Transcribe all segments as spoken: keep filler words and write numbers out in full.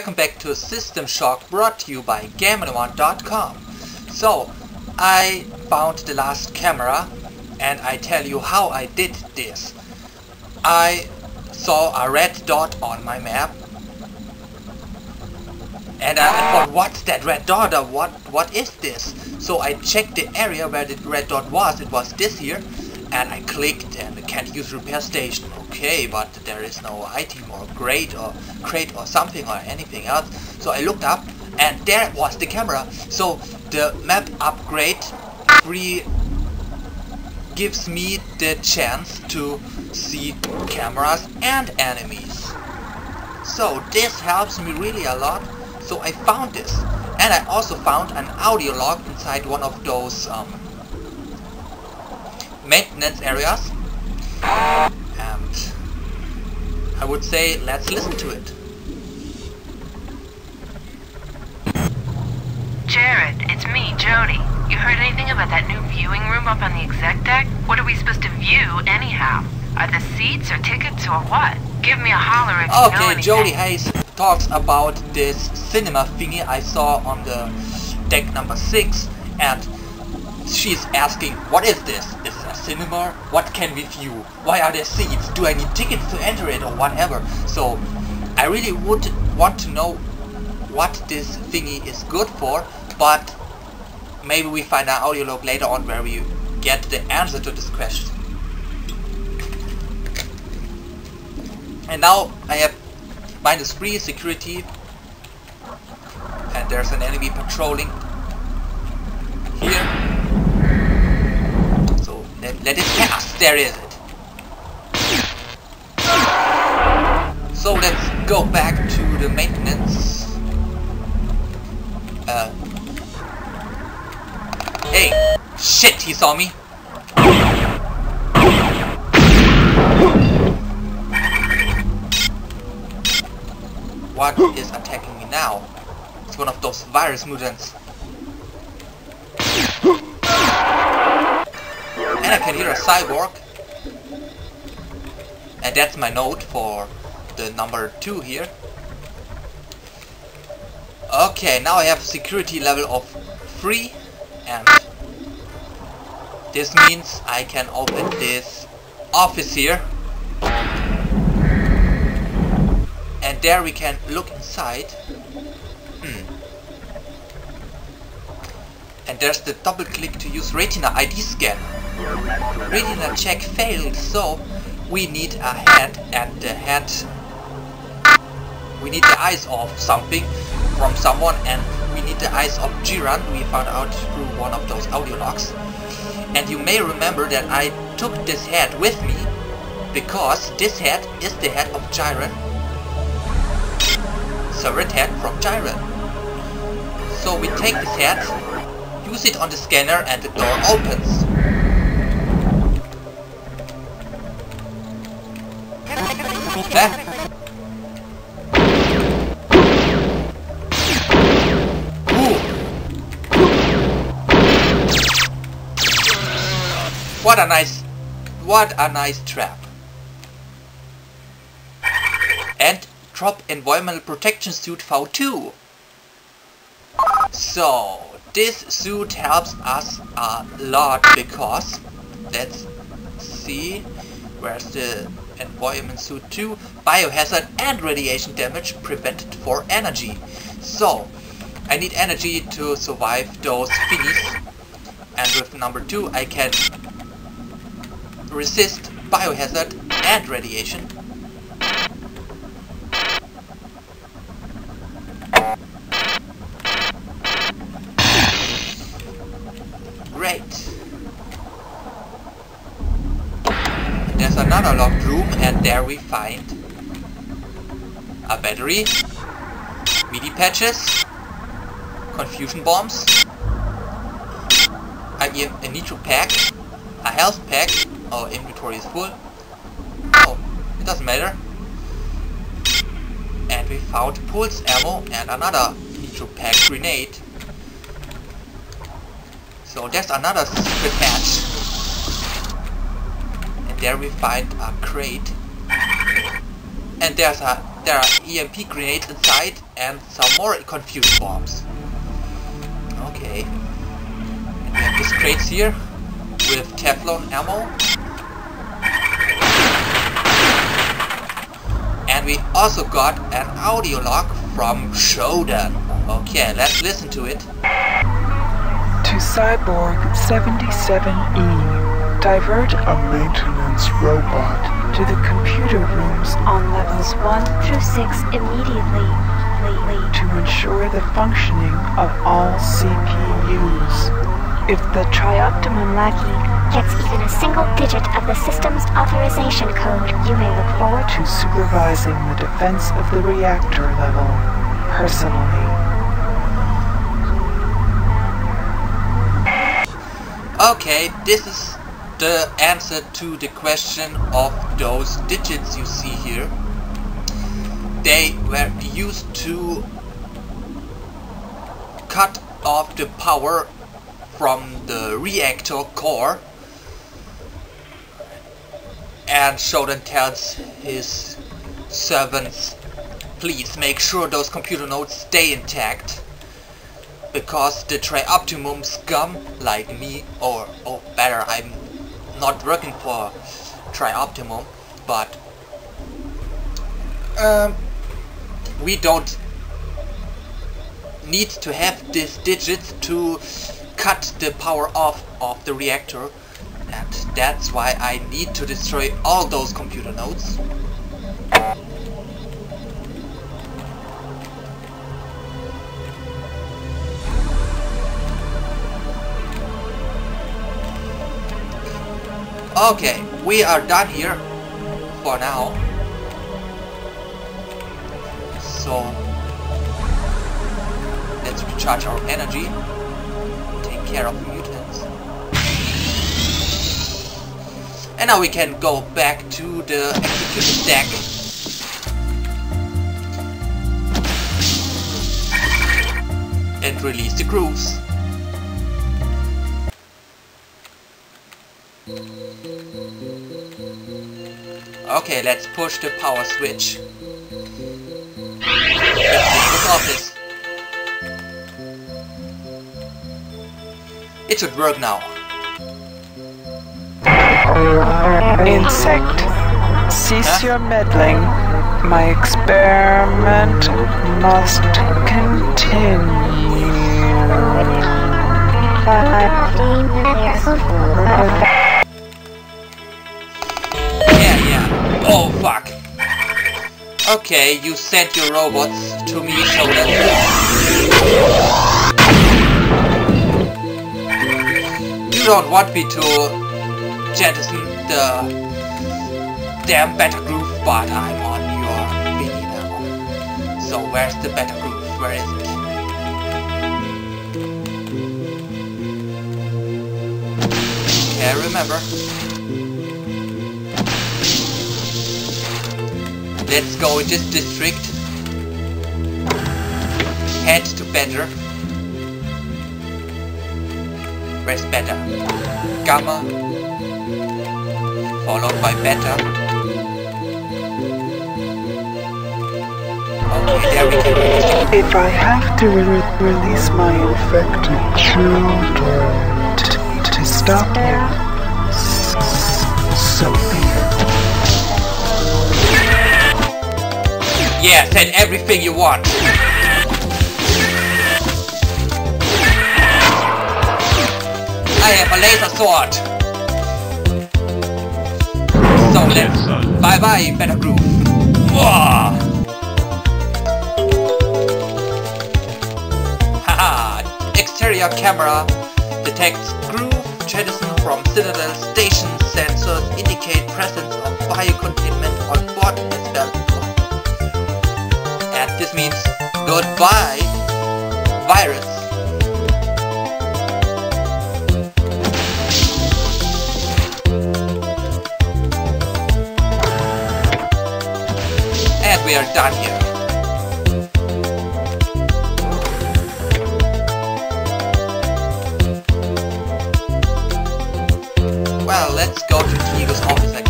Welcome back to System Shock, brought to you by Gamon one dot com. So, I found the last camera, and I tell you how I did this. I saw a red dot on my map, and I thought, what's that red dot? What, what is this? So I checked the area where the red dot was. It was this here, and I clicked, and I can't use repair station. Okay, but there is no item or crate or crate or something or anything else. So I looked up, and there was the camera. So the map upgrade free gives me the chance to see cameras and enemies. So this helps me really a lot. So I found this, and I also found an audio log inside one of those um, maintenance areas. I would say, let's listen to it. Jared, it's me, Jody. You heard anything about that new viewing room up on the exec deck? What are we supposed to view, anyhow? Are the seats or tickets or what? Give me a holler if okay, you know anything. Jody Hayes talks about this cinema thingy I saw on the deck number six, and she's asking, what is this? Is it a cinema? What can we view? Why are there seats? Do I need tickets to enter it or whatever? So I really would want to know what this thingy is good for, but maybe we find our audio log later on where we get the answer to this question. And now I have minus three security, and there's an enemy patrolling here. Let it pass, there is it. So let's go back to the maintenance. Uh. Hey, shit, he saw me. What is attacking me now? It's one of those virus mutants. I can hear a cyborg, and that's my note for the number two here. Okay, now I have security level of three, and this means I can open this office here, and there we can look inside. And there's the double click to use Retina I D scan. Retina check failed, so we need a head, and the head, we need the eyes of something from someone, and we need the eyes of Jiran, we found out through one of those audio logs. And you may remember that I took this head with me, because this head is the head of Jiran, so red head from Jiran. So we take this head, use it on the scanner, and the door opens. What a nice, what a nice trap. And drop environmental protection suit V two. So this suit helps us a lot, because let's see, where's the environment suit two? Biohazard and radiation damage prevented for energy. So I need energy to survive those thingies, and with number two I can resist biohazard and radiation. Another locked room, and there we find a battery, M I D I patches, confusion bombs, a, a nitro pack, a health pack. Oh, inventory is full. Oh, it doesn't matter. And we found pulse ammo and another nitro pack grenade. So there's another secret patch. There we find a crate, and there's a there are E M P grenades inside, and some more confused bombs. Okay. And we have these crates here with Teflon ammo. And we also got an audio log from Shodan. Okay, let's listen to it. To Cyborg seventy-seven E, divert a maintenance robot to the computer rooms on levels one through six immediately to ensure the functioning of all C P Us. If the Trioptimum lackey gets even a single digit of the system's authorization code, you may look forward to supervising the defense of the reactor level personally. Okay, this is the answer to the question of those digits you see here. They were used to cut off the power from the reactor core. And Shodan tells his servants, please make sure those computer nodes stay intact, because the Trioptimum scum like me, or oh better, I'm not working for Trioptimum, but um, we don't need to have these digits to cut the power off of the reactor, and that's why I need to destroy all those computer nodes. Okay, we are done here for now. So let's recharge our energy, take care of mutants. And now we can go back to the execution deck. And release the grooves. Okay, let's push the power switch. Let's off this. It should work now. Insect, cease huh? your meddling. My experiment must continue. Oh fuck! Okay, you sent your robots to me, so that you don't want me to jettison the damn battle groove, but I'm on your mini now. So where's the battle groove? Where is it? Can't remember. Let's go in this district. Head to Better. Where's Better? Gamma. Followed by Better. Okay, there we go. If I have to re release my infected children t to stop you, so be it. Yeah, send everything you want. I have a laser sword. So let's bye bye, better groove. Haha! Exterior camera detects groove jettison from Citadel Station. Sensors indicate presence of biocontainment on board as well. This means goodbye, virus. And we are done here. Well, let's go to Tigo's office again.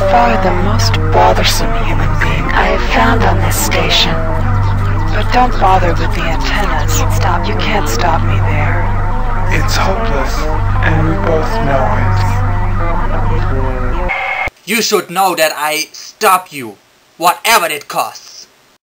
far the most bothersome human being I have found on this station. But don't bother with the antennas. Stop. You can't stop me there. It's hopeless, and we both know it. You should know that I stop you, whatever it costs.